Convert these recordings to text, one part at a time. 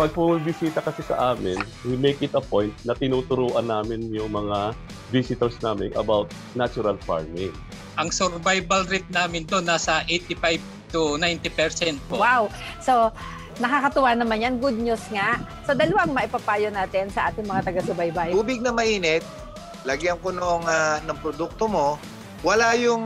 pag bumibisita kasi sa amin, we make it a point na tinuturuan namin yung mga visitors namin about natural farming. Ang survival rate namin doon nasa 85 to 90% po. Wow! So, nakakatuwa naman yan. Good news nga. So, dalawang maipapayo natin sa ating mga taga-subaybay. Tubig na mainit, lagyan ko noong ng produkto mo. Wala yung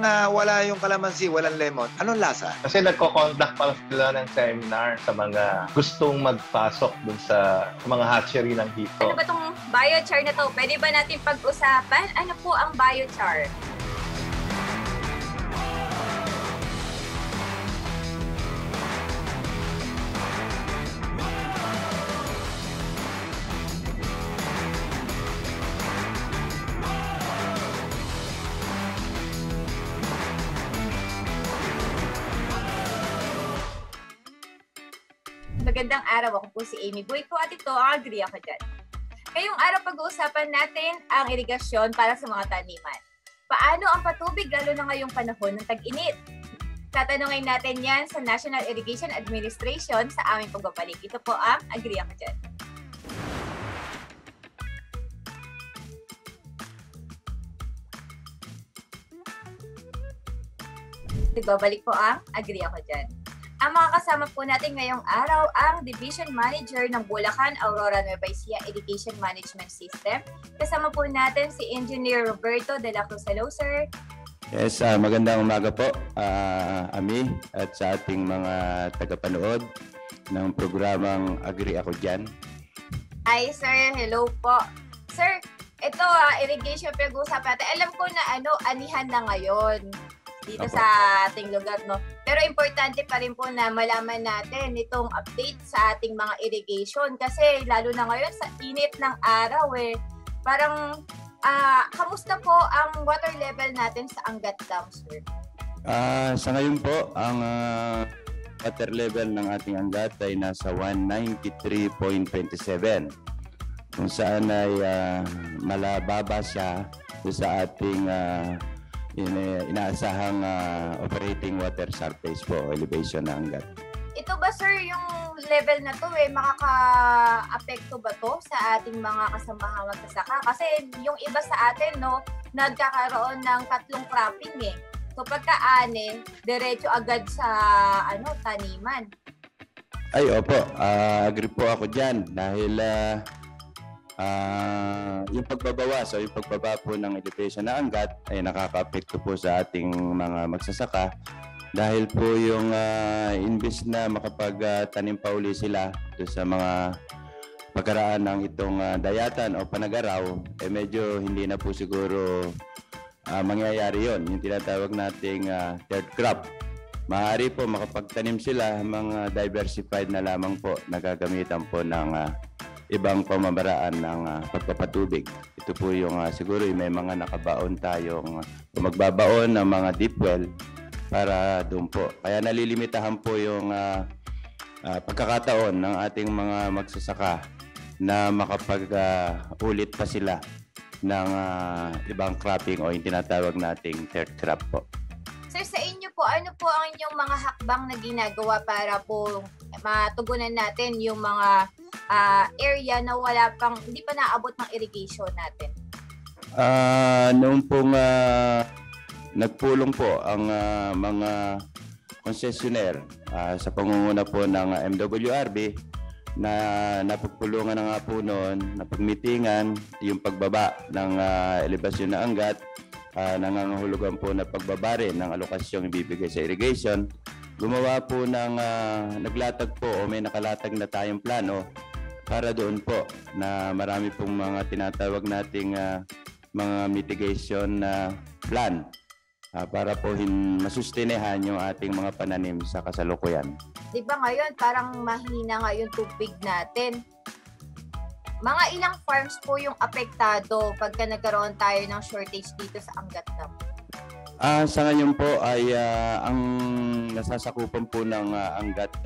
kalamansi, walang lemon. Anong lasa? Kasi nagko-conduct pala sila ng seminar sa mga gustong magpasok dun sa mga hatchery ng hito. Ano ba tong biochar na to? Pwede ba natin pag-usapan? Ano po ang biochar? Magandang araw, ako po si Amy Boyt po at ito ang Agri Ako Dyan. Ngayong araw pag-uusapan natin ang irigasyon para sa mga taniman. Paano ang patubig lalo na ngayong panahon ng tag-init? Tatanungin natin yan sa National Irrigation Administration sa aming pagbabalik. Ito po ang Agri Ako Dyan. Nagbabalik po ang Agri Ako Dyan. Ang mga kasama po natin ngayong araw ang Division Manager ng Bulacan Aurora Nueva Ecija Irrigation Management System. Kasama po natin si Engineer Roberto Dela Cruz. Hello, sir. Yes, magandang umaga po, Ami, at sa ating mga tagapanood ng programang Agri Ako Dyan. Hi, sir. Hello po. Sir, ito irrigation pag-uusapan natin. Alam ko na anihan na ngayon dito sa ating lugar, no? Pero importante pa rin po na malaman natin itong update sa ating mga irrigation kasi lalo na ngayon sa init ng araw Parang, kamusta po ang water level natin sa Angat Dam, sir? Sa ngayon po, ang water level ng ating Angat ay nasa 193.27 kung saan ay malababa siya sa ating inaasahang operating water surface po, elevation na Angat. Ito ba, sir, yung level na to makaka-apekto ba to sa ating mga kasamahang magsasaka? Kasi yung iba sa atin, no, nagkakaroon ng tatlong cropping So pagka-anin, diretso agad sa taniman. Ay, opo. Agree po ako dyan dahil yung pagbabawas o yung pagbaba po ng elevation na Angat ay nakaka-apekto po sa ating mga magsasaka dahil po yung imbis na makapagtanim pa uli sila doon sa mga pagkaraan ng itong dayatan o panagaraw, medyo hindi na po siguro mangyayari yon, yung tinatawag nating third crop. Maaari po makapagtanim sila, mga diversified na lamang po, nagagamitan po ng ibang pamamaraan ng pagpapatubig. Ito po yung siguro may mga nakabaon tayong magbabaon ng mga deep well para doon po. Kaya nalilimitahan po yung pagkakataon ng ating mga magsasaka na makapag-ulit pa sila ng ibang cropping o yung tinatawag nating third crop po. Sir, sa inyo po, ano po ang inyong mga hakbang na ginagawa para po matugunan natin yung mga area na wala pang, hindi pa naabot ng irrigation natin? Noong pong nagpulong po ang mga concessionaire sa pangunguna po ng MWRB na napagpulungan na nga po noon, napagmitingan yung pagbaba ng elevasyon na Angat, nangangahulugan po na pagbaba rin ng alokasyong ibibigay sa irrigation. Gumawa po ng naglatag po o may nakalatag na tayong plano para doon po na marami pong mga tinatawag nating mga mitigation plan para po masustinehan yung ating mga pananim sa kasalukuyan. Di ba ngayon parang mahina nga yung tubig natin? Mga ilang farms po yung apektado pagka nagkaroon tayo ng shortage dito sa Angat Dam? Sa ngayon po ay ang nasasakupan po ng Angat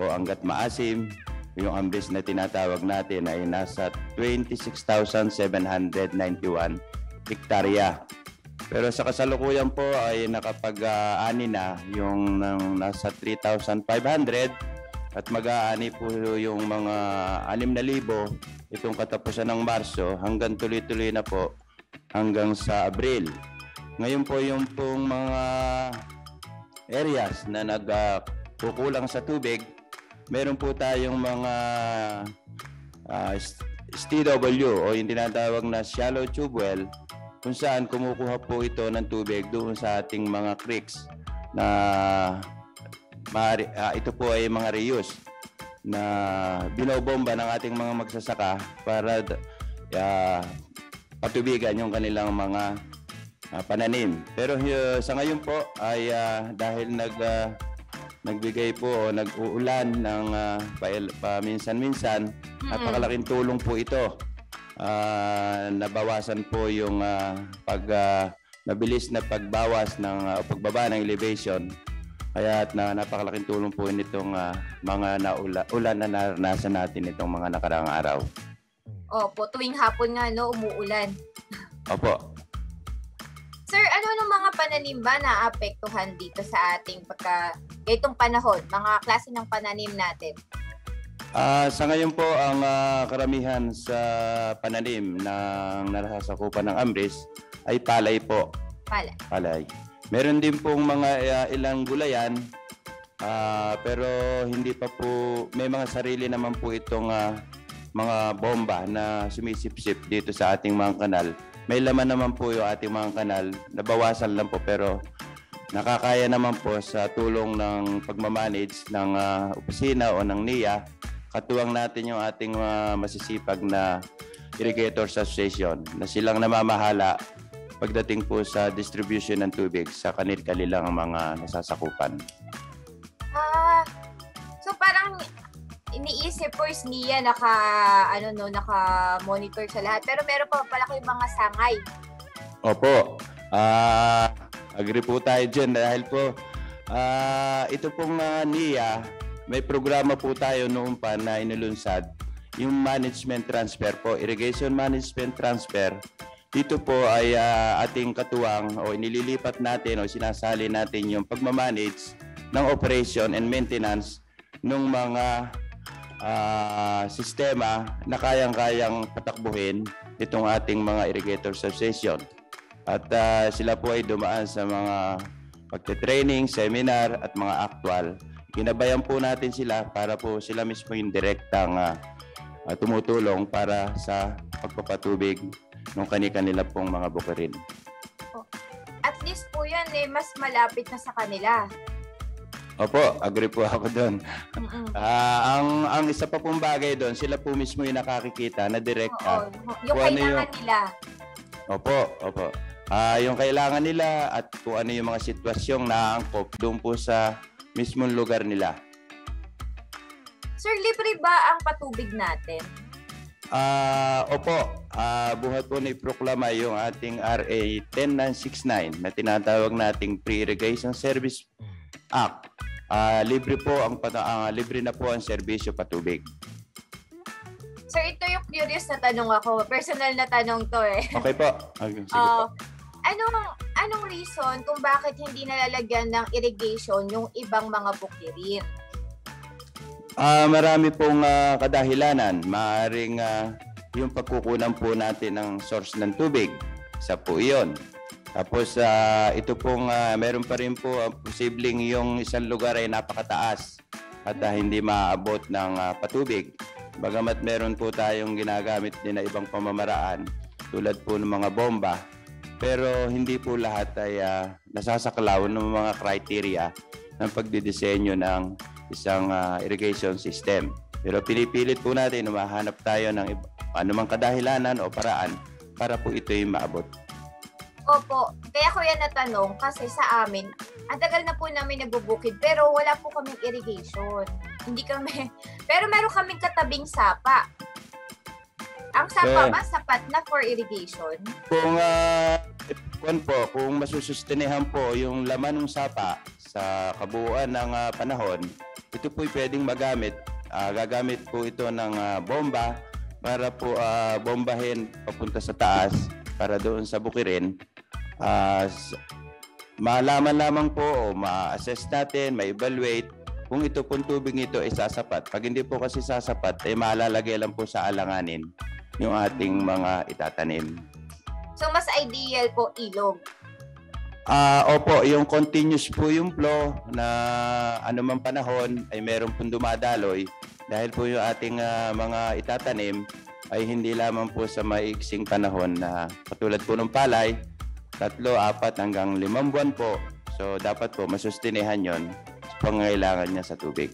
o Angat-Maasim, yung Ambris na tinatawag natin ay nasa 26,791 hektarya. Pero sa kasalukuyan po ay nakapag-ani na yung nasa 3,500 at mag-aani po yung mga 6,000 itong katapusan ng Marso hanggang tuloy-tuloy na po hanggang sa Abril. Ngayon po yung pong mga areas na nagkukulang sa tubig, meron po tayong mga STW o yung tinatawag na shallow tube well, kung saan kumukuha po ito ng tubig doon sa ating mga creeks na ito po ay mga reuse na binobomba ng ating mga magsasaka para patubigan yung kanilang mga pananim. Pero sa ngayon po ay dahil nagbigay po o nag-uulan ng paminsan-minsan, napakalaking tulong po ito. Nabawasan po yung mabilis na pagbawas ng pagbaba ng elevation. Kaya napakalaking tulong po nitong mga ulan na naranasan natin itong mga nakaraang araw. Opo, tuwing hapon nga no, umuulan. Opo. Sir, ano mga pananim ba na apektuhan dito sa ating itong panahon, mga klase ng pananim natin? Sa ngayon po, ang karamihan sa pananim ng narasakupan ng Ambris ay palay po. Palay. Palay. Meron din pong mga ilang gulayan, pero hindi pa po, may mga sarili naman po itong mga bomba na sumisipsip dito sa ating mga kanal. May laman naman po yung ating mga kanal, nabawasan lang po pero nakakaya naman po sa tulong ng pagmamanage ng opisina o ng NIA. Katuwang natin yung ating masisipag na Irrigators Association na silang namamahala pagdating po sa distribution ng tubig sa kanil-kanilang mga nasasakupan. So parang iniisip first niya naka-monitor sa lahat pero meron pa pala kayong mga sangay. Opo. Agree po tayo dyan dahil po ito pong NIA, may programa po tayo noon pa na inulunsad yung management transfer po, irrigation management transfer. Dito po ay ating katuwang o inililipat natin o sinasali natin yung pagmamanage ng operation and maintenance ng mga sistema na kayang-kayang patakbuhin itong ating mga irrigator association. At sila po ay dumaan sa mga pagte-training, seminar at mga actual. Ginabayan po natin sila para po sila mismo yung direktang tumutulong para sa pagpapatubig ng kani-kanila pong mga bukirin. Oh, at least po yan mas malapit na sa kanila. Opo, agree po ako doon. Ang isa pa pong bagay doon, sila po mismo yung nakakikita na direkta. Yung kailangan nila. Opo, opo. Yung kailangan nila at kung ano yung mga sitwasyong naaangkop doon po sa mismong lugar nila. Sir, libre ba ang patubig natin? Opo. Buhat po naiproklama yung ating RA 10969 na tinatawag nating Pre-Irrigation Service Act. Libre na po ang serbisyo patubig. Sir, ito yung curious na tanong ako. Personal na tanong to eh. Okay po. Okay, sige po. Anong reason kung bakit hindi nalalagyan ng irrigation yung ibang mga bukirin? Marami pong kadahilanan. Maaring yung pagkukunan po natin ng source ng tubig. Isa po iyon. Tapos ito pong meron pa rin po posibleng yung isang lugar ay napakataas at hindi maaabot ng patubig. Bagamat meron po tayong ginagamit din na ibang pamamaraan tulad po ng mga bomba. Pero hindi po lahat ay nasasaklaw ng mga criteria ng pagdidisenyo ng isang irrigation system. Pero pinipilit po natin na mahanap tayo ng anumang kadahilanan o paraan para po ito'y maabot. Opo, kaya ko yan natanong kasi sa amin, ang tagal na po namin nagbubukid pero wala po kaming irrigation. Pero meron kaming katabing sapa. Ang sapa ba sapat na for irrigation? Kung masusustenehan po yung laman ng sapa sa kabuuan ng panahon, ito po'y pwedeng magamit. Gagamit po ito ng bomba para po bombahin papunta sa taas para doon sa bukirin. Malaman lamang po o ma-assess natin, ma-evaluate kung ito pong tubig nito ay sasapat. Pag hindi po kasi sasapat, ay malalagay lang po sa alanganin yung ating mga itatanim. So, mas ideal po ilog? Opo, yung continuous po yung flow na anumang panahon ay meron pong dumadaloy dahil po yung ating mga itatanim ay hindi lamang po sa maiksing panahon na katulad po ng palay, 3, 4, hanggang 5 buwan po. So, dapat po masustinehan yon pangailangan niya sa tubig.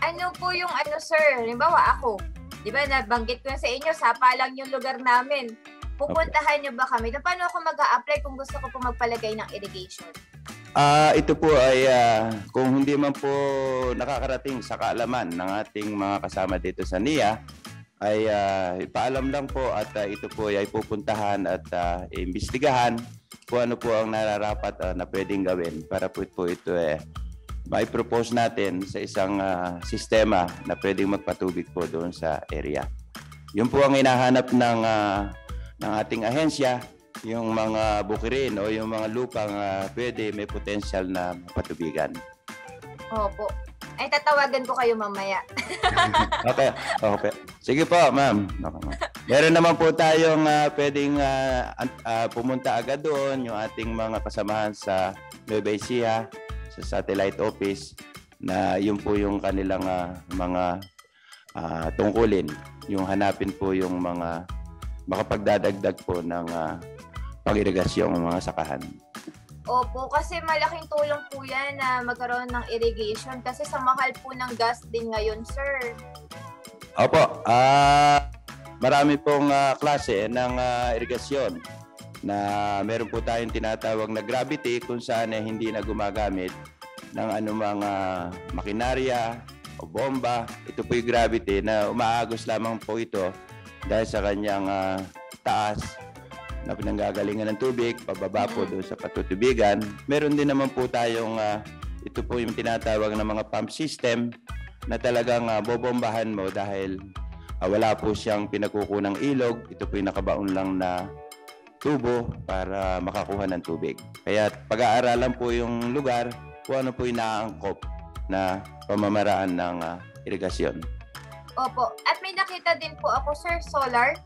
Ano po yung ano, sir? Halimbawa ako, di ba nabanggit ko sa inyo, sapa lang yung lugar namin. Pupuntahan niyo ba kami? So, paano ako mag-a-apply kung gusto ko po magpalagay ng irrigation? Ito po ay kung hindi man po nakakarating sa kaalaman ng ating mga kasama dito sa NIA, ay ipaalam lang po at ito po ay pupuntahan at iimbestigahan kung ano po ang nararapat na pwedeng gawin para po ito may propose natin sa isang sistema na pwedeng magpatubig po doon sa area. Yun po ang hinahanap ng ating ahensya, yung mga bukirin o yung mga lupang pwede may potential na patubigan. Opo. Ay, tatawagan ko kayo mamaya. Okay. Okay. Sige po, ma'am. Meron naman po tayong pwedeng pumunta agad doon yung ating mga kasamahan sa Nueva Ecija, sa satellite office, na yun po yung kanilang mga tungkulin. Yung hanapin po yung mga makapagdadagdag po ng pag-irigasyon ng mga sakahan. Opo, kasi malaking tulong po yan na magkaroon ng irrigation kasi sa mahal po ng gas din ngayon, sir. Opo, marami pong klase ng irigasyon na meron po tayong tinatawag na gravity kung saan hindi na gumagamit ng anumang makinarya o bomba. Ito po yung gravity na umaagos lamang po ito dahil sa kanyang taas na pinanggagalingan ng tubig, pababa po doon sa patutubigan. Meron din naman po tayong, ito po yung tinatawag na mga pump system na talagang bobombahan mo dahil wala po siyang pinagkukunang ilog. Ito po yung nakabaon lang na tubo para makakuha ng tubig. Kaya pag-aaralan po yung lugar kung ano po yung naaangkop na pamamaraan ng irigasyon. Opo. At may nakita din po ako, sir, solar.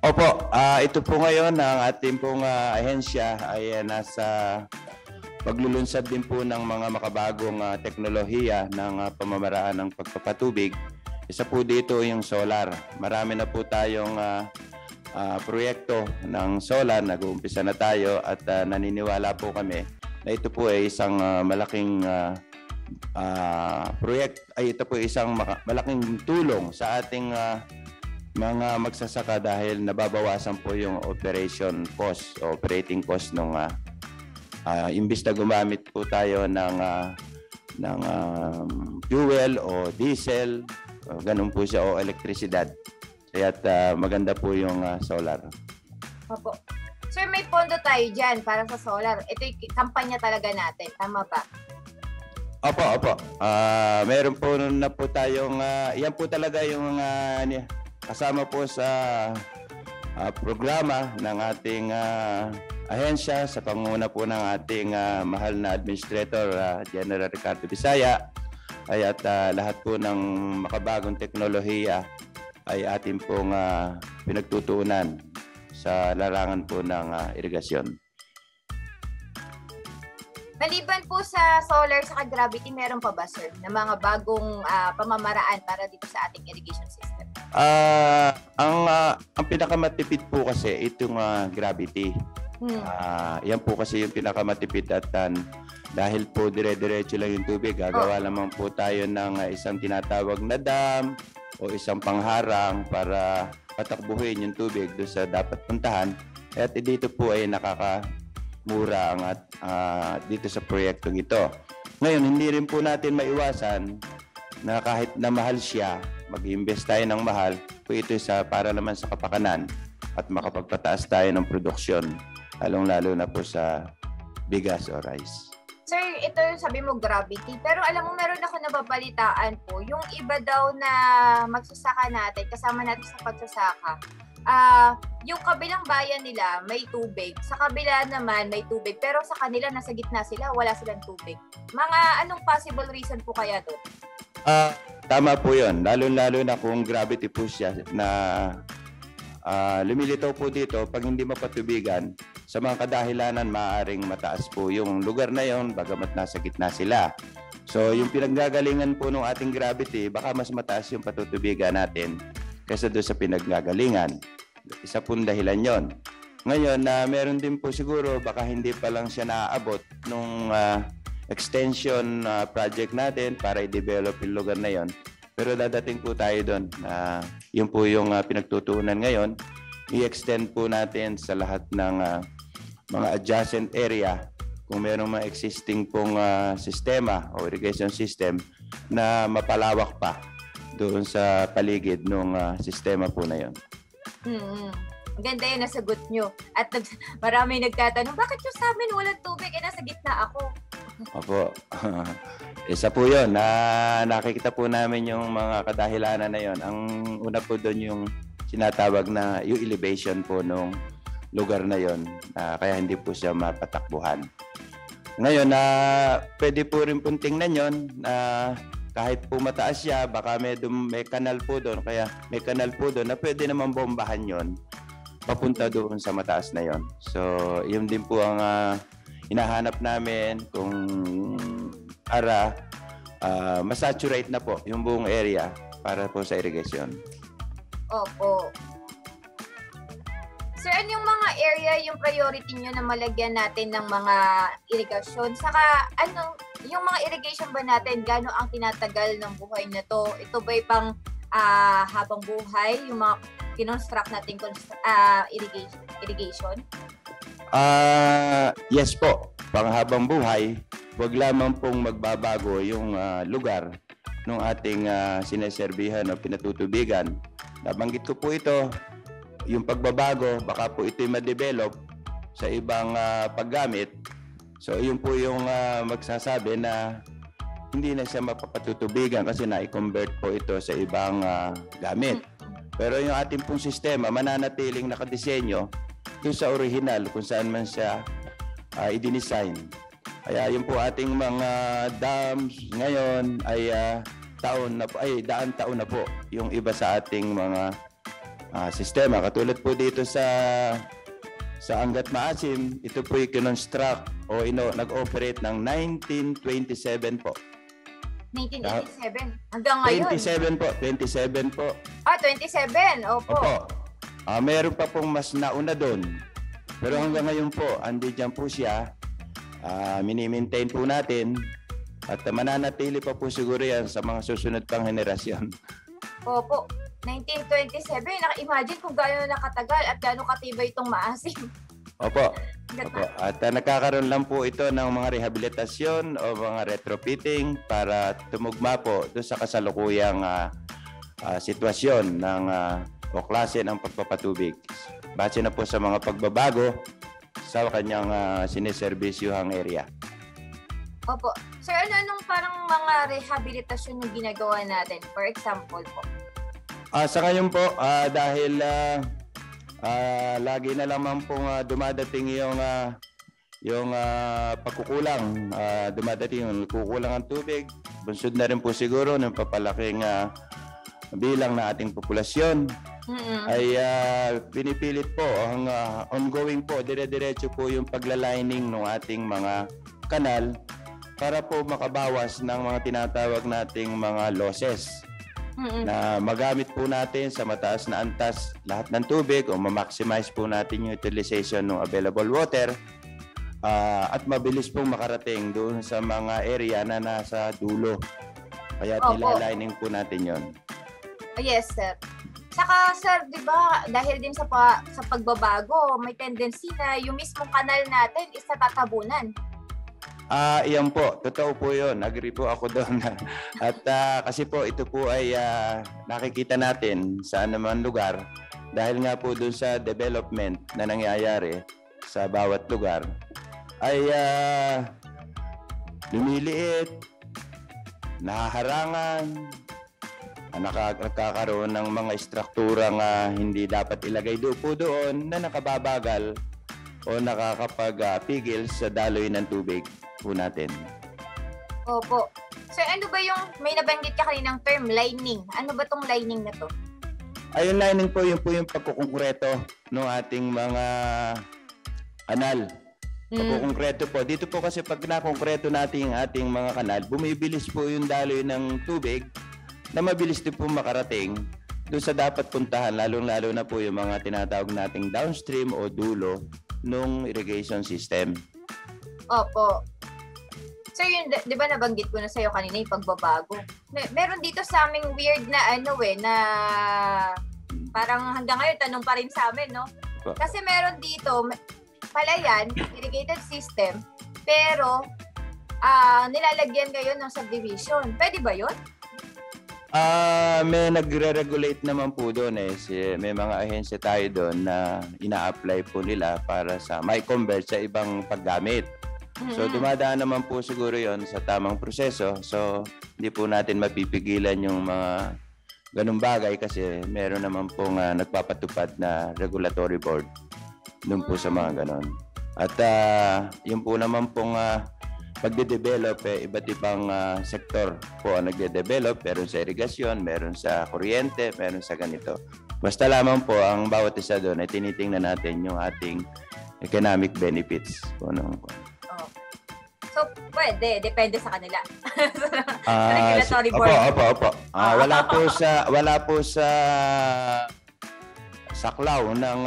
Opo, ito po ngayon ang ating pong ahensya ay nasa paglulunsad din po ng mga makabagong teknolohiya ng pamamaraan ng pagpapatubig. Isa po dito yung solar. Marami na po tayong proyekto ng solar. Nag-uumpisa na tayo at naniniwala po kami na ito po ay isang malaking malaking tulong sa ating mga magsasaka dahil nababawasan po yung operating cost nung imbis na gumamit po tayo ng fuel o diesel, ganun po siya, o elektrisidad. Kaya maganda po yung solar. Opo. Sir, may pondo tayo dyan para sa solar. Ito yung kampanya talaga natin. Tama ba? Opo, opo. Meron po na po tayong yan po talaga yung kasama po sa programa ng ating ahensya sa panguna po ng ating mahal na administrator, General Ricardo Visaya, at lahat po ng makabagong teknolohiya ay atin pong pinagtutuunan sa larangan po ng irigasyon. Maliban po sa solar sa gravity, meron pa ba, sir, na mga bagong pamamaraan para dito sa ating irrigation system? Ang pinakamatipid po kasi itong gravity. Yan po kasi yung pinakamatipid at dahil po dire-diretso lang yung tubig, gagawa lamang po tayo ng isang tinatawag na dam o isang pangharang para patakbuhin yung tubig doon sa dapat puntahan. At dito po ay mura dito sa proyektong ito. Ngayon, hindi rin po natin maiwasan na kahit na mahal siya, mag-invest tayo ng mahal po ito para naman sa kapakanan at makapagpataas tayo ng produksyon, lalong-lalo na po sa bigas o rice. Sir, ito yung sabi mo gravity, pero alam mo meron ako nababalitaan po, yung iba daw na magsasaka natin, kasama natin sa pagsasaka, yung kabilang bayan nila may tubig, sa kabila naman may tubig, pero sa kanila nasa gitna sila, wala silang tubig. Mga anong possible reason po kaya doon? Tama po yun, lalo-lalo na kung gravity po siya na lumilitaw po dito. Pag hindi mapatubigan, sa mga kadahilanan maaaring mataas po yung lugar na yon bagamat nasa gitna sila. So yung pinaggagalingan po ng ating gravity, baka mas mataas yung patutubigan natin kaysa doon sa pinaggagalingan. Isa pong dahilan yon. Ngayon, meron din po siguro, baka hindi pa lang siya naaabot nung extension project natin para i-develop yung lugar na yon. Pero dadating po tayo doon. Yun po yung pinagtutuunan ngayon. I-extend po natin sa lahat ng mga adjacent area kung merong mga existing pong sistema o irrigation system na mapalawak pa doon sa paligid ng sistema po na yon. Ganda yun, nasagot nyo. At marami nagtatanong, bakit yung sa amin walang tubig eh nasa gitna ako? Opo. Isa po yun. Nakikita po namin yung mga kadahilanan na yun. Ang una po doon yung sinatawag na yung elevation po nung lugar na yun. Kaya hindi po siya mapatakbuhan. Ngayon, pwede po rin pong tingnan yun. Kahit po mataas siya, baka may kanal po doon. Kaya may kanal po doon na pwede naman bombahan yon papunta doon sa mataas na yon. So, yun din po ang hinahanap namin, kung para masaturate na po yung buong area para po sa irrigation. Opo. Sir, ano yung mga area yung priority nyo na malagyan natin ng mga irrigation? Saka, anong, yung mga irrigation ba natin, gaano ang tinatagal ng buhay na to? Ito ba'y pang habang buhay, yung mga kinonstruct natin irrigation? Yes po, pang habang buhay. Huwag lamang pong magbabago yung lugar ng ating sineserbihan o pinatutubigan. Nabanggit ko po ito, yung pagbabago, baka po ito'y ma-develop sa ibang paggamit. So, yun po yung magsasabi na hindi na siya mapapatutubigan kasi na-convert po ito sa ibang gamit. Pero yung ating pong sistema, mananatiling nakadesenyo doon sa original kung saan man siya i-design. Kaya yung po ating mga dams ngayon ay daan taon na po yung iba sa ating mga sistema. Katulad po dito sa Angat-Maasim, ito po yung kinonstruct o nag-operate ng 1927 po. 1987? Hanggang ngayon? 27 po. Ah, 27? Opo. Opo. Meron pa pong mas nauna doon. Pero hanggang ngayon po, andyan po siya. Mini-maintain po natin at mananatili pa po siguro yan sa mga susunod pang henerasyon. Opo, 1927, naka-imagine kung gaano nakatagal at gaano katibay itong Maasim. Opo. Opo. At nakakaroon lang po ito ng mga rehabilitasyon o mga retrofitting para tumugma po doon sa kasalukuyang sitwasyon ng o klase ng pagpapatubig. Base na po sa mga pagbabago sa kanyang siniservisyuhang area. Opo. Sir, anong parang mga rehabilitasyon yung ginagawa natin? For example po? Sa ngayon po, dahil lagi na lamang pong dumadating yung pagkukulang. Dumadating yung kukulang ang tubig. Bunsod na rin po siguro ng papalaking bilang na ating populasyon. Ay pinipilit po ang ongoing po, dire-diretso po yung paglalining ng ating mga kanal para po makabawas ng mga tinatawag nating mga losses na magamit po natin sa mataas na antas lahat ng tubig o ma-maximize po natin yung utilization ng available water at mabilis pong makarating doon sa mga area na nasa dulo. Kaya nilalining po natin yon. Yes, sir. Saka, sir, di ba, dahil din sa pagbabago, may tendency na yung mismong kanal natin is natatabunan. Iyan po. Totoo po yun. Agree po ako doon. At kasi po, ito po ay nakikita natin sa anumang lugar dahil nga po doon sa development na nangyayari sa bawat lugar ay lumiliit, nahaharangan, nakakaroon ng mga istruktura na hindi dapat ilagay doon na nakababagal o nakakapagpigil sa daloy ng tubig po natin. Opo. Sir, ano ba yung may nabanggit ka kaninang term, lining? Ano ba tong lining na to? Ayun, lining po yung pagkukongkreto ng ating mga kanal. Pagkukongkreto po. Dito po kasi pag nakongkreto natin yung ating mga kanal, bumibilis po yung daloy ng tubig na mabilis din po makarating doon sa dapat puntahan, lalong-lalo na po yung mga tinatawag nating downstream o dulo ng irrigation system. Opo. So yun, di ba nabanggit ko na sa'yo kanina yung pagbabago? Meron dito sa aming weird na ano na parang hanggang ngayon tanong pa rin sa amin, no? Kasi meron dito, pala yan, irrigated system, pero nilalagyan ngayon ng subdivision. Pwede ba yun? May nagre-regulate naman po doon eh. May mga ahensya tayo doon na ina-apply po nila para sa may convert sa ibang paggamit. So dumadaan naman po siguro yon sa tamang proseso. So hindi po natin mapipigilan yung mga ganung bagay kasi meron naman pong nagpapatupad na regulatory board doon po sa mga ganon. At yun po naman pong pagde-develop, iba't ibang sektor po ang nagde-develop. Meron sa irigasyon, meron sa kuryente, meron sa ganito. Basta lamang po, ang bawat isa doon ay tinitingnan natin yung ating economic benefits. Oh. So, pwede. Depende sa kanila. Regulatory board. Opo. Wala po sa saklaw ng...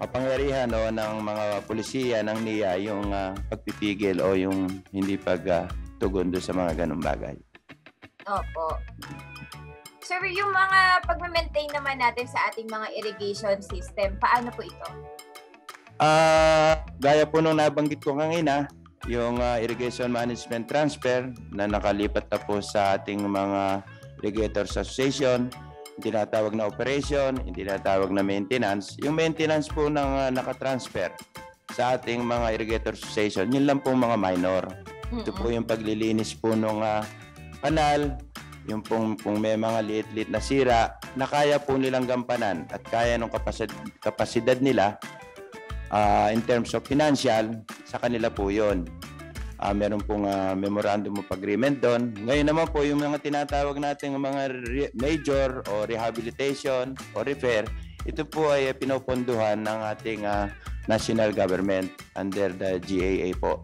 kapangyarihan ng mga polisiya ng NIA yung pagpipigil o yung hindi pagtugon doon sa mga ganung bagay. Opo. Sir, yung mga pag-maintain naman natin sa ating mga irrigation system, paano po ito? Gaya po nung nabanggit ko kanina, yung irrigation management transfer na nakalipat na po sa ating mga irrigators association, tinatawag na operation, tinatawag na maintenance. Yung maintenance po ng nakatransfer sa ating mga irrigator association, yun lang po mga minor. Ito po yung paglilinis po ng kanal, yung kung may mga liit-liit na sira, na kaya po nilang gampanan at kaya ng kapasidad nila in terms of financial, sa kanila po yun. Meron pong memorandum of agreement doon. Ngayon naman po, yung mga tinatawag natin mga major o rehabilitation o repair, ito po ay pinopondohan ng ating national government under the GAA po.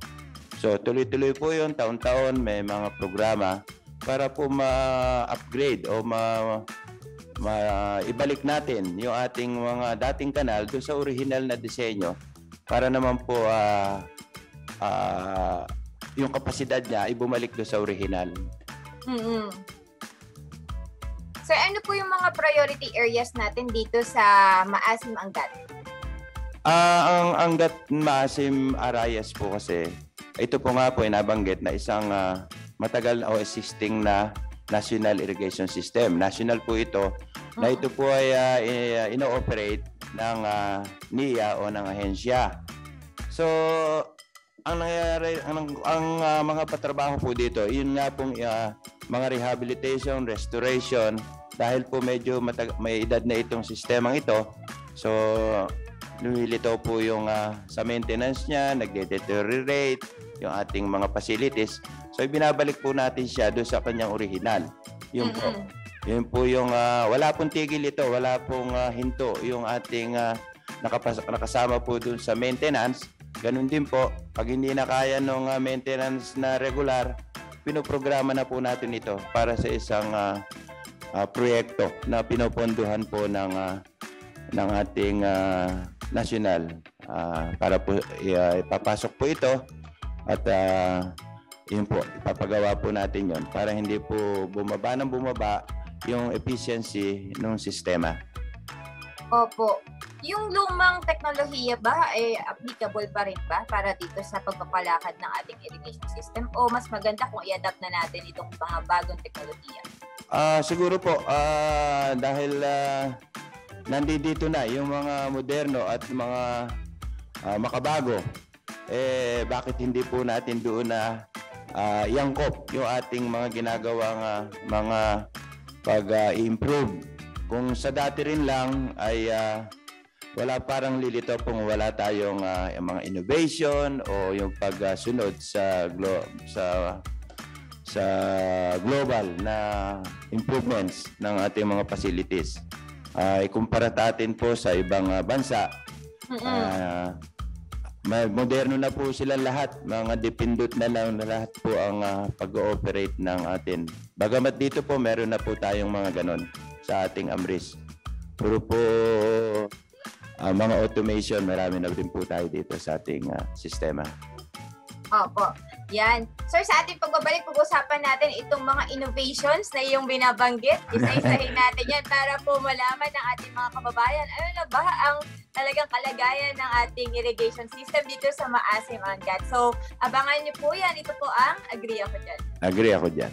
So, tuloy-tuloy po yun. Taon-taon may mga programa para po ma-upgrade o ibalik natin yung ating mga dating kanal doon sa original na disenyo para naman po yung kapasidad niya ay bumalik doon sa original. Sir, ano po yung mga priority areas natin dito sa Maasim Angat? Ang Angat Maasim Arayas po kasi, ito po nga po inabanggit na isang matagal o existing na national irrigation system. National po ito, na ito po ay inooperate ng NIA o ng ahensya. So, ang nangyayari, ang mga patrabaho po dito, yun nga pong mga rehabilitation, restoration, dahil po medyo may edad na itong sistemang ito. So, lumilitaw po yung sa maintenance niya, nagde-deteriorate yung ating mga facilities. So, binabalik po natin siya doon sa kanyang original. Yun po. Yun po yung, wala pong tigil ito, wala pong hinto yung ating nakasama po doon sa maintenance. Ganun din po, pag hindi na kaya ng maintenance na regular, pinoprograma na po natin ito para sa isang proyekto na pinopondohan po ng ating national. Para po ipapasok po ito at yun po, ipapagawa po natin yun para hindi po bumaba ng bumaba yung efficiency ng sistema. Opo. Yung lumang teknolohiya ba, applicable pa rin ba para dito sa pagpapalakad ng ating irrigation system? O mas maganda kung i-adapt na natin itong mga bagong teknolohiya? Siguro po, dahil nandito na yung mga moderno at mga makabago, bakit hindi po natin doon na iangkop yung ating mga ginagawang mga pag-improve. Kung sa dati rin lang ay wala, parang lilito kung wala tayong yung mga innovation o yung pagsunod sa global na improvements ng ating mga facilities. Ikumpara natin po sa ibang bansa, moderno na po sila lahat, mga dependent na lang na lahat po ang pag-ooperate ng atin. Bagamat dito po meron na po tayong mga ganon sa ating Ambris. Puro po mga automation, marami na rin po tayo dito sa ating sistema. Opo, yan. Sir, sa ating pagbabalik, pag-usapan natin itong mga innovations na iyong binabanggit. Isa-isahin natin yan para po malaman ng ating mga kababayan. Ano na ba ang talagang kalagayan ng ating irrigation system dito sa Maasim, Angat. So, abangan niyo po yan. Ito po ang Agri Ako Dyan. Agri Ako Dyan.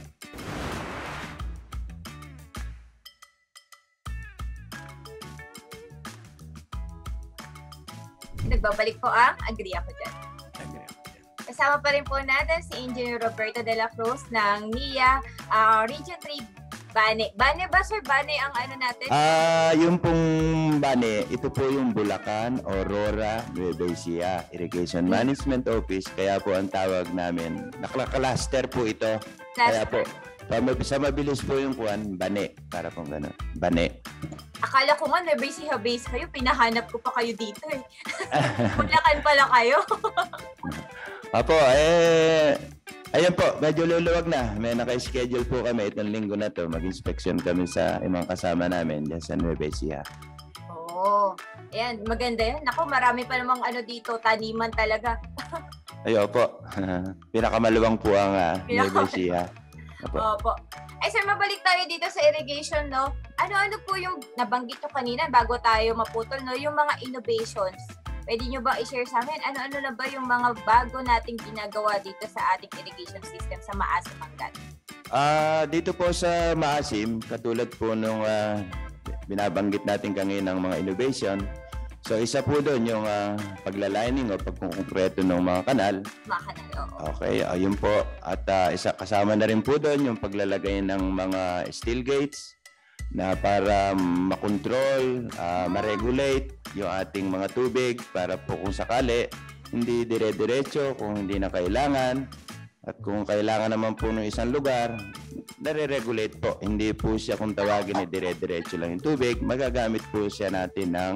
Nagbabalik po ang Agri Ako Dyan. Kasama pa rin po natin si Engineer Roberto Dela Cruz ng NIA Region 3 Bane. Bane ba, sir? Bane ang ano natin? Yung pong Bane, ito po yung Bulacan Aurora Nueva Ecija Irrigation Management Office. Kaya po ang tawag namin. Nakakalaster po ito. Kaya po, sa mabilis po yung kuhan, Bane. Para pong gano'n. Bane. Akala ko nga, Nueva Ecija base kayo. Pinahanap ko pa kayo dito eh. Bulacan pala kayo. Apo, ayan po, medyo luluwag na. May naka-schedule po kami itong linggo na to. Mag-inspection kami sa mga kasama namin dyan sa Nueva Ecija. Oo. Ayan, maganda yan. Ako, marami pa namang ano dito, taniman talaga. Ayo po. Pinakamaluwang po ang Nueva Ecija. Opo. Ay, sir, mabalik tayo dito sa irrigation, no? Ano-ano po yung nabanggit nyo kanina bago tayo maputol, no? Yung mga innovations. Pwede nyo ba i-share sa amin? Ano-ano na ba yung mga bago nating ginagawa dito sa ating irrigation system sa Maasim, Angat? Dito po sa Maasim, katulad po nung binabanggit natin kanina ng mga innovation. So isa po doon yung paglalining o pagkukongkreto ng mga kanal. Mga kanal, oo. Okay, ayun po. At isa kasama na rin po doon yung paglalagay ng mga steel gates na para makontrol, ma-regulate yung ating mga tubig para po kung sakali hindi dire-diretso kung hindi na kailangan, at kung kailangan naman po ng isang lugar, nare-regulate po. Hindi po siya, kung tawagin, ay dire-diretso lang yung tubig. Magagamit po siya natin ng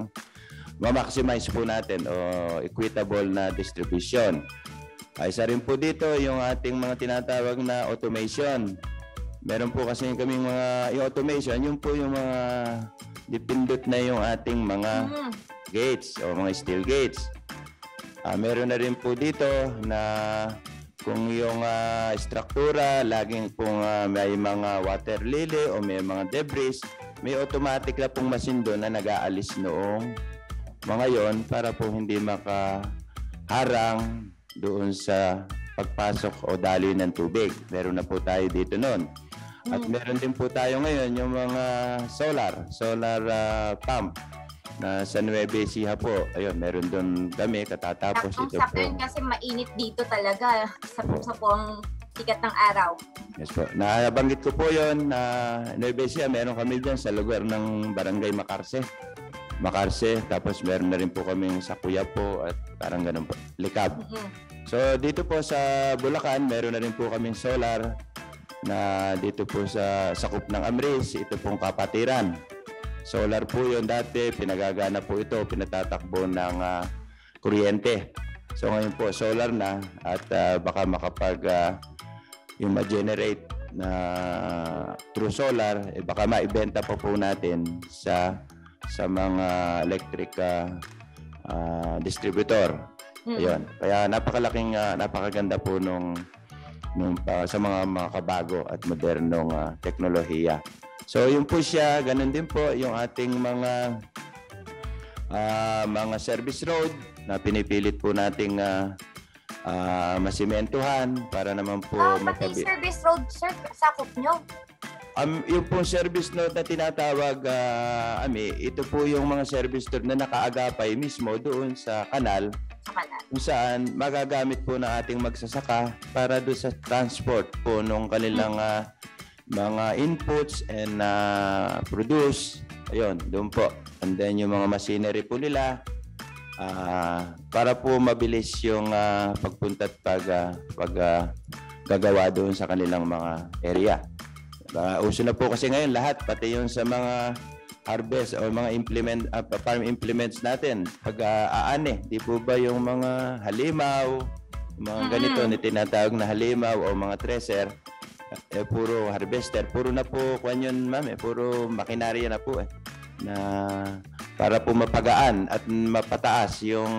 ma-maximize po natin o equitable na distribution. Isa rin po dito yung ating mga tinatawag na automation. Meron po kasi kaming mga automation, yun po yung mga dipindot na yung ating mga gates o mga steel gates. Meron na rin po dito na kung yung struktura, laging kung may mga water lily o may mga debris, may automatic na pong machine doon na nag-aalis noong mga yon para po hindi makaharang doon sa pagpasok o daloy ng tubig. Meron na po tayo dito noon. At meron din po tayo ngayon yung mga solar pump na sa Nueva Ecija po. Ayun, meron doon kami katatapos. Sakong ito po. Kasi mainit dito talaga. Sa pong sikat ng araw. Yes po. Nabanggit ko po yun na Nueva Ecija, meron kami dyan sa lugar ng Barangay Makarse. Tapos meron na rin po kami sa Kuyapo at parang ganun po. Likab. So dito po sa Bulacan, meron na rin po kaming solar na dito po sa sakop ng Ambris, ito pong Kapatiran. Solar po yun dati, pinagagana po ito, pinatatakbo ng kuryente. So ngayon po, solar na at baka makapag yung ma-generate na through solar, baka maibenta po natin sa mga electric distributor. Ayun. Kaya napakaganda po sa mga makabago at modernong teknolohiya. So yun po siya, ganun din po yung ating mga service road na pinipilit po nating masimentuhan para naman po matabi. Pati service road, sir, sakop nyo? Yung po service road na tinatawag, ito po yung mga service road na nakaagapay mismo doon sa kanal, kung saan magagamit po ng ating magsasaka para doon sa transport po nung kanilang mga inputs and produce, ayun, doon po. And then yung mga machinery po nila, para po mabilis yung pagpunta at paggagawa doon sa kanilang mga area. Uso na po kasi ngayon lahat, pati yung sa mga harvest o mga farm implements natin. Pag aane, di po ba yung mga halimaw, mga ganito na tinatawag na halimaw o mga thresher, eh, puro harvester, puro na po kwan yun, ma'am, eh, puro makinarya na po eh, na para po mapagaan at mapataas yung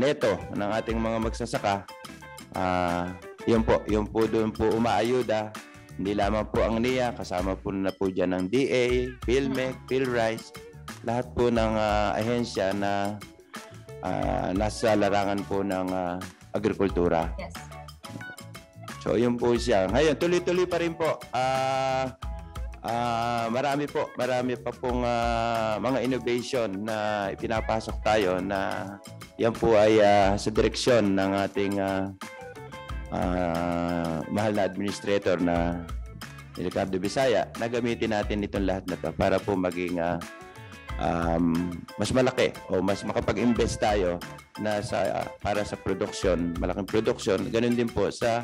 neto ng ating mga magsasaka. Yun po doon po umaayuda. Hindi lamang po ang NIA, kasama po na po dyan ng DA, PhilMEC, PhilRice, lahat po ng ahensya na nasa larangan po ng agrikultura. Yes. So, yun po siya. Ngayon, tuloy-tuloy pa rin po. Marami pa pong mga innovation na ipinapasok tayo na yan po ay sa direksyon ng ating mahal na administrator na Ricardo Visaya, na gamitin natin itong lahat na to para po maging mas malaki o mas makapag-invest tayo na sa, para sa production, malaking production. Ganun din po sa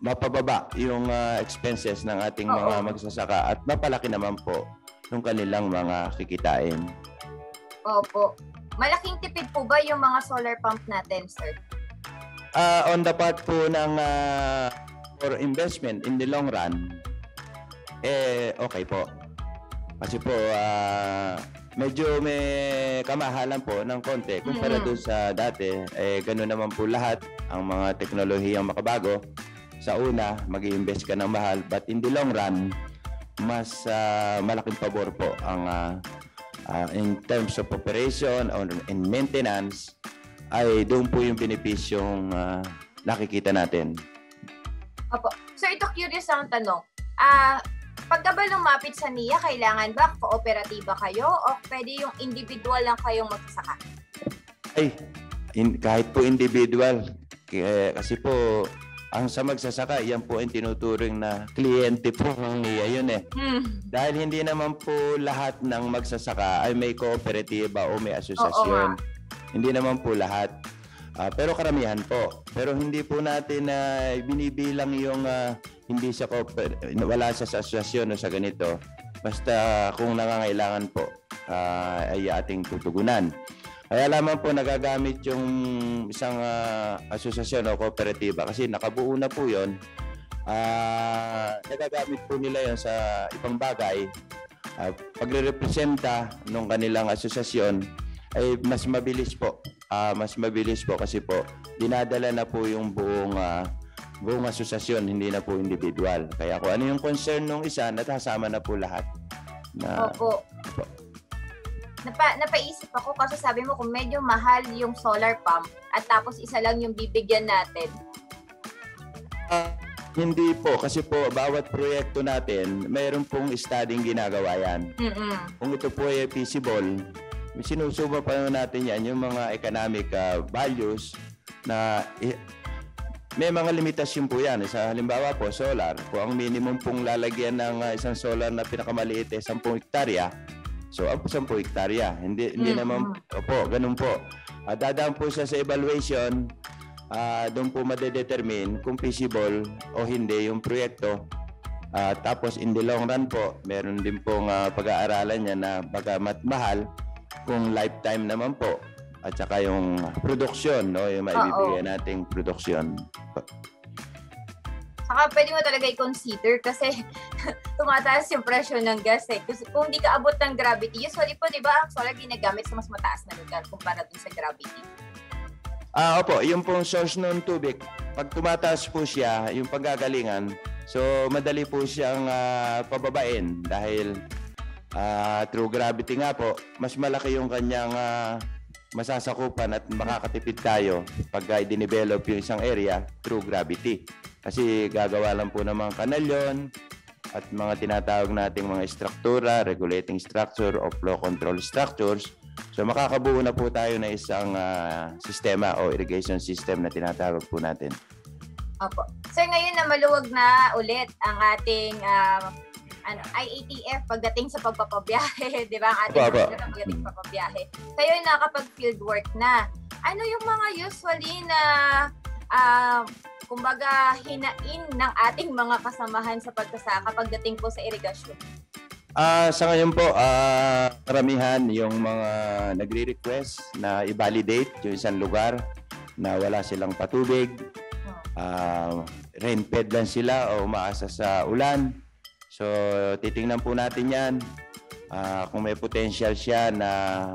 mapababa yung expenses ng ating mga magsasaka at mapalaki naman po yung kanilang mga kikitain. Opo. Malaking tipid po ba yung mga solar pump natin, sir? On the part po ng for investment in the long run, eh okay po. Kasi po medyo may kamahalan po ng konti kumpara doon sa dati. Eh ganoon naman po lahat ang mga teknolohiyang makabago. Sa una, mag-i-invest ka ng mahal, but in the long run, mas malaking pabor po ang in terms of operation or in maintenance. Ay doon po yung benepisyong nakikita natin. Opo. So ito, curious ang tanong. Pagka ba lumapit sa NIA, kailangan ba kooperatiba kayo o pwede yung individual lang kayong magsasaka? Ay, kahit po individual. Kasi po, ang sa magsasaka, yan po ang tinuturing na kliyente po ng NIA. Yun eh. Dahil hindi naman po lahat ng magsasaka ay may kooperatiba o may asosasyon. Oo, hindi naman po lahat. Pero karamihan po. Pero hindi po natin binibilang yung hindi sa wala sa asosasyon o sa ganito. Basta kung nangangailangan po ay ating tutugunan. Kaya lamang po nagagamit yung isang asosasyon o kooperatiba kasi nakabuo na po yun. Nagagamit po nila yun sa ibang bagay. Pagre-representa ng kanilang asosasyon ay mas mabilis po. Kasi po dinadala na po yung buong asosasyon, hindi na po individual. Kaya kung ano yung concern ng isa, natasama na po lahat. Opo. Napaisip ako kasi sabi mo kung medyo mahal yung solar pump at tapos isa lang yung bibigyan natin. Hindi po, kasi po bawat proyekto natin, mayroon pong studying ginagawa yan. Kung ito po ay feasible, sinusuma pa natin yan, yung mga economic values na may mga limitasyon po yan. Sa halimbawa po, solar. Kung ang minimum pong lalagyan ng isang solar na pinakamaliit ay 10 hektarya, so 10 hektarya. Hindi naman, opo, ganun po. Dadaan po siya sa evaluation, doon po madedetermine kung feasible o hindi yung proyekto. Tapos in the long run po, meron din pong pag-aaralan niya na bagamat mahal, kung lifetime naman po at saka yung production, no, yung maibibigay nating production. Saka pwede mo talaga i-consider kasi tumataas yung presyo ng gas eh. Kasi kung hindi ka abot ng gravity, usually po, di ba, ang solar ginagamit sa mas mataas na lugar kumpara din sa gravity. Opo, yung pong source ng tubig, pag tumataas po siya, yung paggagalingan, so madali po siyang pababain dahil through gravity nga po, mas malaki yung kanyang masasakupan at makakatipid tayo pag i-develop yung isang area through gravity. Kasi gagawa lang po ng mga kanalyon at mga tinatawag nating mga struktura, regulating structure o flow control structures. So makakabuo na po tayo na isang sistema o irrigation system na tinatawag po natin. Opo. Sir, ngayon na maluwag na ulit ang ating IATF pagdating sa pagpapabiyahe, di ba? Ang ating pagdating pagpapabiyahe. Kayo nakapag-field work na. Ano yung mga usually na kumbaga hinain ng ating mga kasamahan sa pagkasaka pagdating po sa irigasyon? Sa ngayon po, karamihan yung mga nagre-request na i-validate yung isang lugar na wala silang patubig, rain-fed lang sila o umaasa sa ulan. So, titingnan po natin yan kung may potential siya na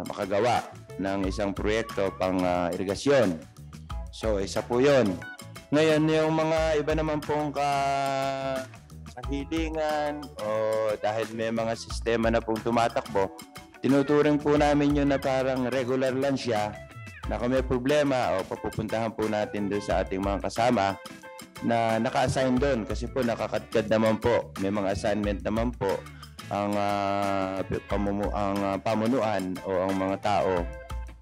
makagawa ng isang proyekto pang irigasyon. So, isa po yun. Ngayon, yung mga iba naman pong kahilingan o dahil may mga sistema na pong tumatakbo, tinuturing po namin yun na parang regular lang siya na kung may problema o papupuntahan po natin doon sa ating mga kasama na naka-assign doon kasi po nakakatkad naman po, may mga assignment naman po ang pamunuan o ang mga tao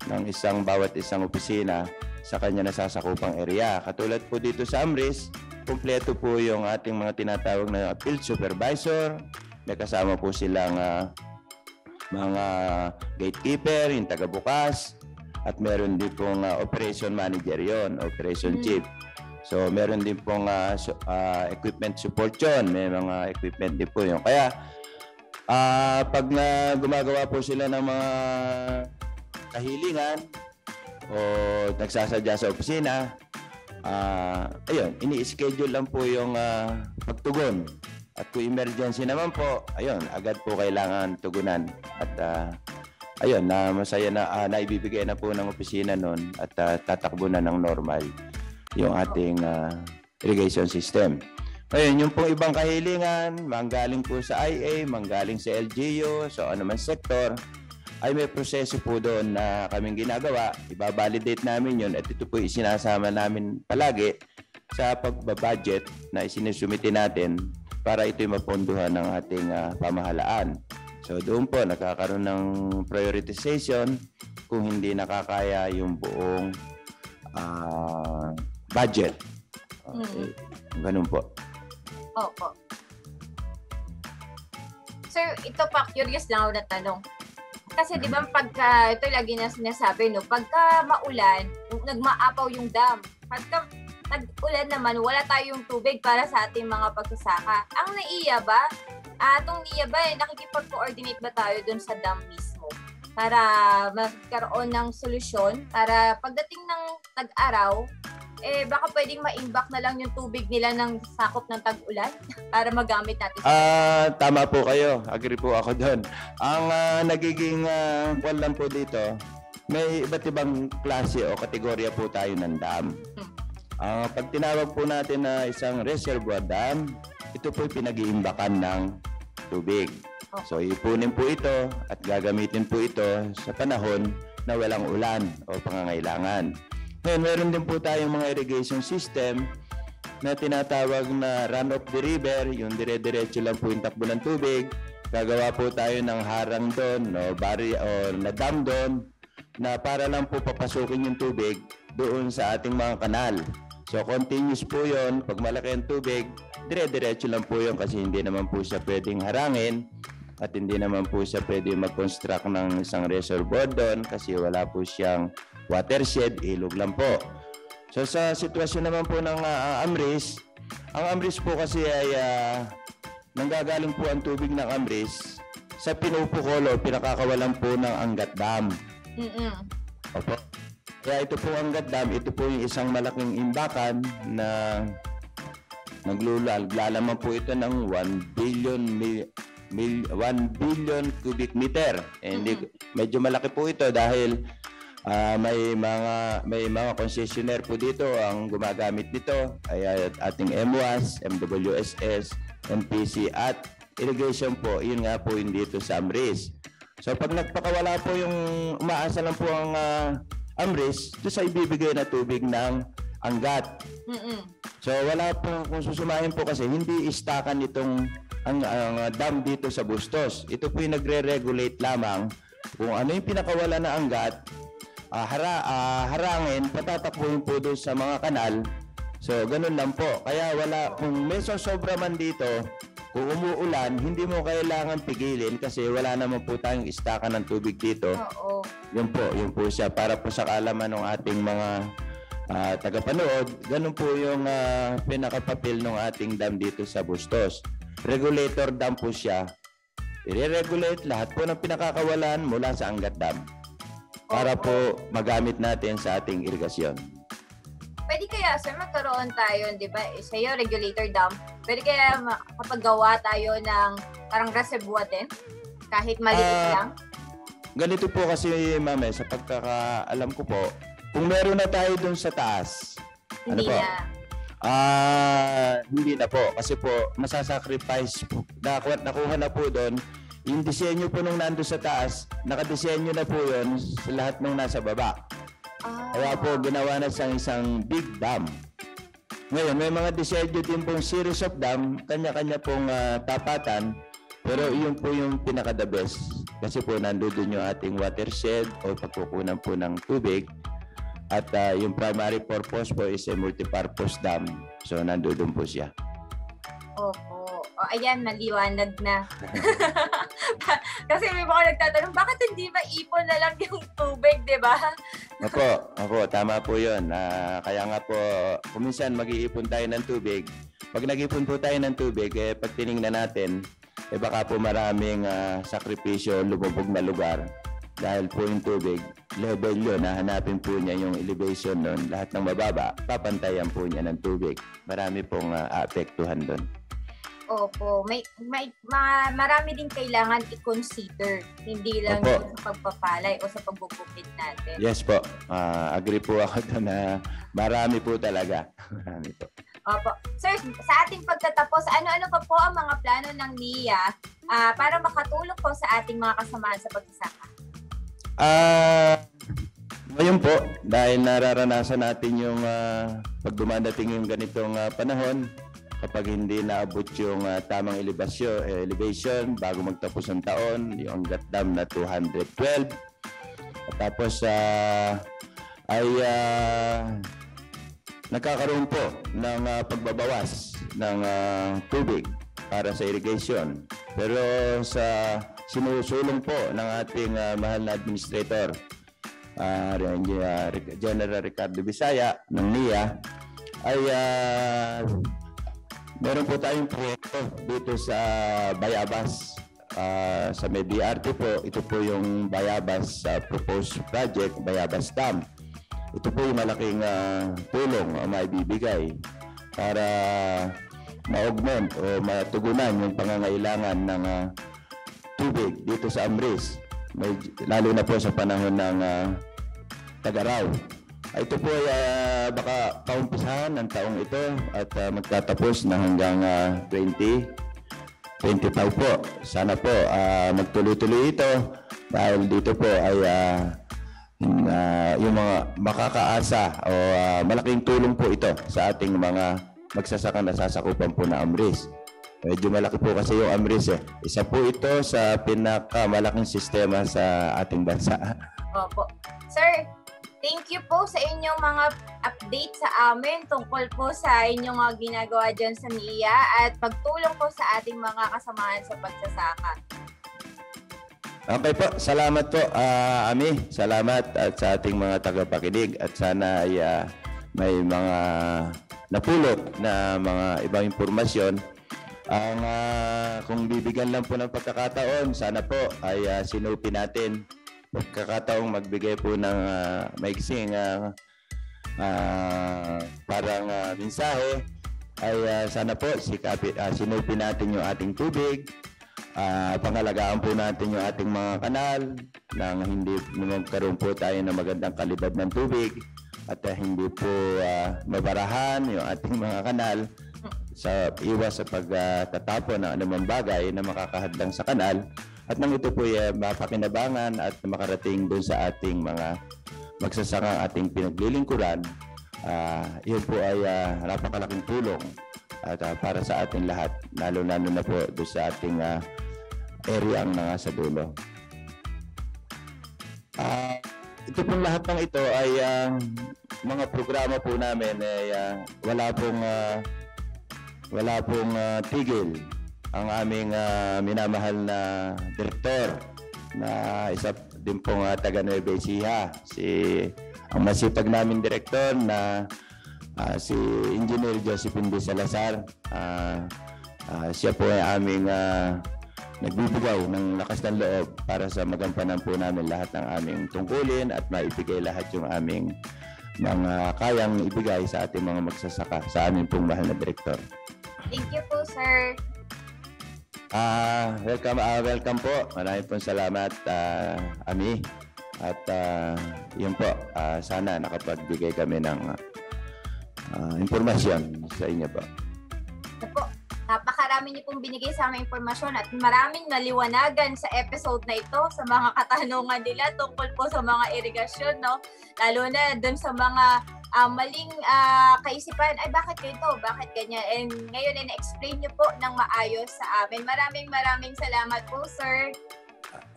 ng isang bawat isang opisina sa kanya nasasakupang area. Katulad po dito sa Ambris, kompleto po yung ating mga tinatawag na field supervisor. May kasama po silang mga gatekeeper, yung tagabukas, at meron din pong operation manager yon, operation chief. So, meron din pong equipment support yon. May mga equipment din po yun. Kaya, pag gumagawa po sila ng mga kahilingan o nagsasadya sa opisina, ayun, ini-schedule lang po yung pagtugon. At kung emergency naman po, ayun, agad po kailangan tugunan. At ayun, masaya na naibibigay na po ng opisina nun at tatakbo na ng normal yung ating irrigation system. Ngayon, yung pong ibang kahilingan, manggaling po sa IA, manggaling sa LGU, so anuman sektor, ay may proseso po doon na kaming ginagawa. Ibabalidate namin yun at ito po isinasama namin palagi sa pagbabudget na isinusumite natin para ito'y mapondohan ng ating pamahalaan. So doon po nakakaroon ng prioritization kung hindi nakakaya yung buong budget. Okay. Ganun po. Opo. Sir, ito pa, curious lang ako na tanong. Kasi di ba pagka, ito lagi na sinasabi, no, pagka maulan, nagmaapaw yung dam. Pagka nag-ulan naman, wala tayong tubig para sa ating mga pagsasaka. Ang NAIA ba? Atong NAIA ba, nakikipag-coordinate ba tayo dun sa dam mismo? Para magkaroon ng solusyon, para pagdating ng tag-araw, eh baka pwedeng ma-inback na lang yung tubig nila ng sakop ng tag-ulan para magamit natin. Tama po kayo. Agree po ako doon. Ang nagiging walang po dito, may iba't ibang klase o kategorya po tayo ng dam. Pag tinawag po natin na isang reservoir dam, ito po pinag-iimbakan ng tubig. So ipunin po ito at gagamitin po ito sa panahon na walang ulan o pangangailangan. Ngayon, meron din po tayong mga irrigation system na tinatawag na run of the river, yung dire-diretso lang po yung takbo ng tubig. Gagawa po tayo ng harang doon o dam doon na para lang po papasukin yung tubig doon sa ating mga kanal. So, continuous po yun. Pag malaki ang tubig, dire-diretso lang po yun kasi hindi naman po siya pwedeng harangin at hindi naman po siya pwedeng mag-construct ng isang reservoir doon kasi wala po siyang watershed, ilog lang po. So sa sitwasyon naman po ng Ambris, ang Ambris po kasi ay nanggagaling po ang tubig ng Ambris sa pinupukolo, pinakakawalan po ng Angat Dam. Opo. Kaya ito po Angat Dam, ito po yung isang malaking imbakan na naglalaman po ito ng 1 billion cubic meter. Medyo malaki po ito dahil may mga concessionaire po dito ang gumagamit dito ay ating MWAS, MWSS, MPC at irrigation po. Yun nga po yun dito sa Ambris. So pag nagpakawala po yung umaasa lang po ang Ambris, ito sa ibibigay na tubig ng Angat. So wala po, kung susumahin po kasi hindi istakan itong ang dam dito sa Bustos. Ito po yung nagre-regulate lamang kung ano yung pinakawala na Angat, harangin, patatapuin po doon sa mga kanal So, ganun lang po. Kaya wala, kung may sobra man dito, kung umuulan, hindi mo kailangan pigilin kasi wala naman po tayong istaka ng tubig dito. Oo. Yun po siya. Para po sa kaalaman ng ating mga tagapanood, ganun po yung pinakapapil ng ating dam dito sa Bustos. Regulator dam po siya. I-regulate lahat po ng pinakakawalan mula sa Angat Dam para po magamit natin sa ating irigasyon. Pwede kaya, sir, magkaroon tayo, di ba, sa iyo, regulator dam, pwede kaya makapagawa tayo ng parang reservoir din? Kahit maliit lang? Ganito po kasi, ma'am, sa pagkakaalam ko po, kung meron na tayo dun sa taas, hindi ano po? Hindi na po. Kasi po, masasacrifice po. Nakuha na po dun. Yung disenyo po nung nando sa taas, nakadesenyo na po yun sa lahat nung nasa baba. Kaya po, ginawa na sa isang big dam. Ngayon, may mga disenyo din pong series of dam, kanya-kanya pong tapatan, pero iyon po yung pinaka-the best. Kasi po, nando dun yung ating watershed o pagkukunan po ng tubig. At yung primary purpose po is a multi-purpose dam. So, nando dun po siya. Ayan, maliwanag na. Kasi may mga nagtatanong, bakit hindi maipon na lang yung tubig, di ba? Ako, tama po yun. Kaya nga po, kuminsan mag-iipon tayo ng tubig. Pag nag-ipon po tayo ng tubig, eh, pag tinignan natin, eh, baka po maraming sakripisyo, lumubog na lugar. Dahil po yung tubig, level yun, hahanapin po niya yung elevation nun. Lahat ng mababa, papantayan po niya ng tubig. Marami pong aapektuhan dun. Opo, marami din kailangan i-consider, hindi lang sa pagpapalay o sa pagbubukid natin. Yes po, agree po ako na marami po talaga. Marami po. Opo. Sir, sa ating pagtatapos, ano-ano pa po ang mga plano ng NIA para makatulong po sa ating mga kasamahan sa pagsasaka? Ngayon po, dahil nararanasan natin yung pag dumadating yung ganitong panahon, kapag hindi naabot yung tamang elevation bago magtapos ng taon, yung Angat Dam na 212. At tapos nagkakaroon po ng pagbabawas ng tubig para sa irrigation. Pero sa sinusulong po ng ating mahal na administrator, General Ricardo Visaya ng NIA, ay meron po tayong proyekto dito sa Bayabas, sa MBRT po. Ito po yung Bayabas Proposed Project, Bayabas Dam. Ito po yung malaking tulong ang maibibigay para ma-augment o matugunan yung pangangailangan ng tubig dito sa Ambris. Lalo na po sa panahon ng tag-araw. Ito po ay baka kaumpisahan ng taong ito at magtatapos na hanggang 2025 po. Sana po magtuloy-tuloy ito dahil dito po ay yung mga makakaasa o malaking tulong po ito sa ating mga magsasaka na sasakupan po na Ambris. Medyo malaki po kasi yung Ambris eh. Isa po ito sa pinakamalaking sistema sa ating bansa. Opo. Sir, thank you po sa inyong mga update sa amin tungkol po sa inyong mga ginagawa dyan sa NIA at pagtulong po sa ating mga kasamahan sa pagsasaka. Okay po. Salamat po, Ami. Salamat at sa ating mga tagapakinig at sana ay may mga napulot na mga ibang impormasyon. Ang kung bibigyan lang po ng pagkakataon, sana po ay sinupin natin pagkakataong magbigay po ng maiksing parang mensahe ay sana po sinupin natin yung ating tubig, pangalagaan po natin yung ating mga kanal nang hindi magkaroon po tayo ng magandang kalidad ng tubig at hindi po mabarahan yung ating mga kanal sa iwas sa pagtatapon ng anumang bagay na makakahadlang sa kanal. At nang ito po ay mapakinabangan at makarating doon sa ating mga magsasaka ating pinaglilingkuran, yun po ay napakalaking tulong at para sa ating lahat, lalo-lalo na po doon sa ating area ang nasa dulo. Ito pong lahat ng ito ay mga programa po namin ay wala pong tigil ang aming minamahal na direktor na isa din pong taga Nueva Ecija, ang masipag namin direktor na si Engineer Joseph Indus Salazar. Siya po ay aming nagbibigay ng lakas ng loob para sa magampanan po namin lahat ng aming tungkulin at maibigay lahat yung aming mga kayang ibigay sa ating mga magsasaka sa aming pong mahal na direktor. Thank you po, sir. Welcome po. Maraming pong salamat, Ami. At yun po, sana nakapagbigay kami ng impormasyon sa inyo po. Ito po, napakarami niyo pong binigay sa aming impormasyon at maraming naliwanagan sa episode na ito sa mga katanungan nila tungkol po sa mga irigasyon, no? Lalo na dun sa mga maling kaisipan, ay bakit ganito, bakit ganyan. And ngayon ay na-explain niyo po ng maayos sa amin. Maraming salamat po, sir.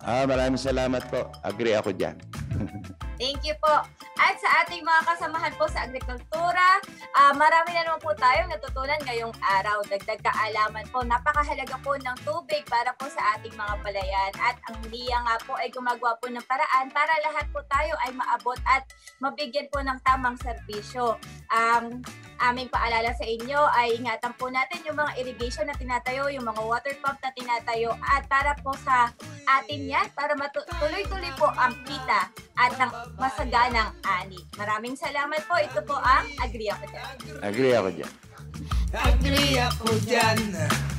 Maraming salamat po. Agree ako dyan. Thank you po. At sa ating mga kasamahan po sa agrikultura, marami na naman po tayong natutunan ngayong araw. Dagdag kaalaman po, napakahalaga po ng tubig para po sa ating mga palayan. At ang NIA nga po ay gumagawa po ng paraan para lahat po tayo ay maabot at mabigyan po ng tamang serbisyo. Aming paalala sa inyo ay ingatan po natin yung mga irrigation na tinatayo, yung mga water pump na tinatayo at para po sa atin yan para matuloy-tuloy po ang kita at ang masaganang ani. Maraming salamat po. Ito po ang Agri Ako Dyan. Agri Ako Dyan. Agri Ako Dyan.